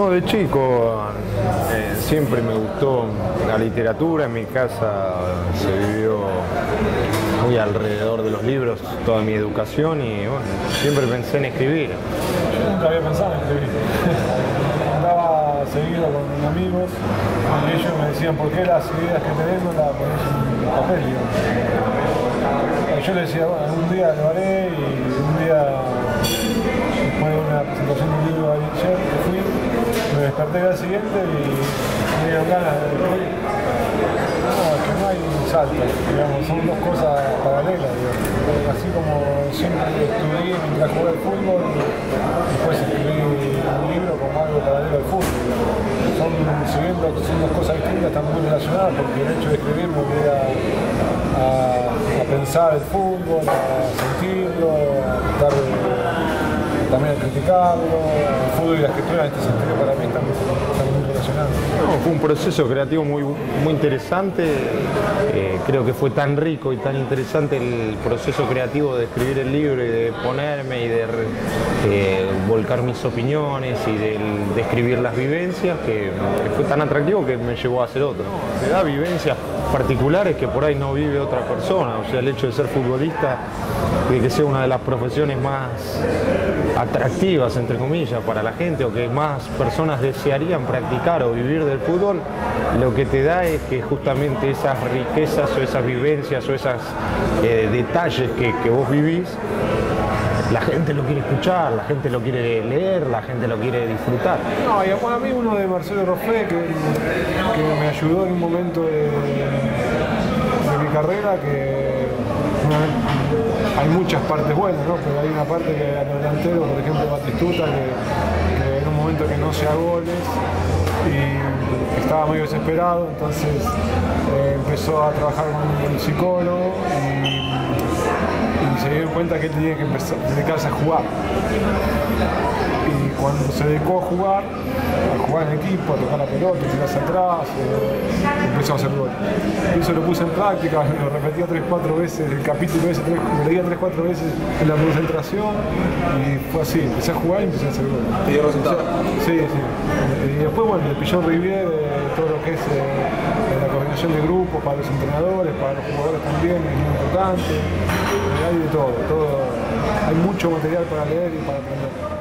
No, de chico siempre me gustó la literatura. En mi casa se vivió muy alrededor de los libros toda mi educación y bueno, siempre pensé en escribir. Yo nunca había pensado en escribir. Andaba seguido con amigos y ellos me decían, ¿por qué las ideas que tenés no las ponés en papel? Y yo les decía, bueno, algún día lo haré y un día después de una presentación de un libro ayer que fui, me desperté al día siguiente y me dieron ganas de escribir. No hay un salto, digamos, son dos cosas paralelas, digamos. Así como siempre estudié mientras jugué al fútbol, después escribí un libro como algo paralelo al fútbol. Son dos cosas distintas, están muy relacionadas, porque el hecho de escribir me obliga a pensar el fútbol, a sentirlo, a tratar de, también a criticarlo. El fútbol y la escritura en este sentido para mí están muy relacionados. No, fue un proceso creativo muy interesante. Creo que fue tan rico y tan interesante el proceso creativo de escribir el libro y de ponerme y de volcar mis opiniones y de escribir las vivencias que fue tan atractivo que me llevó a hacer otro. No, te da vivencias particulares que por ahí no vive otra persona. O sea, el hecho de ser futbolista, de que sea una de las profesiones más atractivas, entre comillas, para la gente, o que más personas desearían practicar o vivir del fútbol, lo que te da es que justamente esas riquezas o esas vivencias o esos detalles que vos vivís, la gente lo quiere escuchar, la gente lo quiere leer, la gente lo quiere disfrutar. No, y para mí uno de Marcelo Rofé, que me ayudó en un momento de mi carrera, que hay muchas partes buenas, ¿no? Pero hay una parte que a los delanteros, por ejemplo Batistuta, que en un momento que no hacía goles y estaba medio desesperado, entonces empezó a trabajar con un psicólogo y se dio cuenta que él tenía que empezar a dedicarse a jugar. Y cuando se dedicó a jugar en equipo, a tocar la pelota, a tirarse atrás, empezó a hacer gol. Y eso lo puse en práctica, lo repetía 3-4 veces, el capítulo ese, lo leía 3-4 veces en la concentración, y fue así, empecé a jugar y empecé a hacer gol. ¿Te dio resultado? Sí, sí. Y después, bueno, le pilló Rivier todo lo que es la coordinación de grupos para los entrenadores, para los jugadores también, es muy importante. Hay de todo, hay mucho material para leer y para aprender.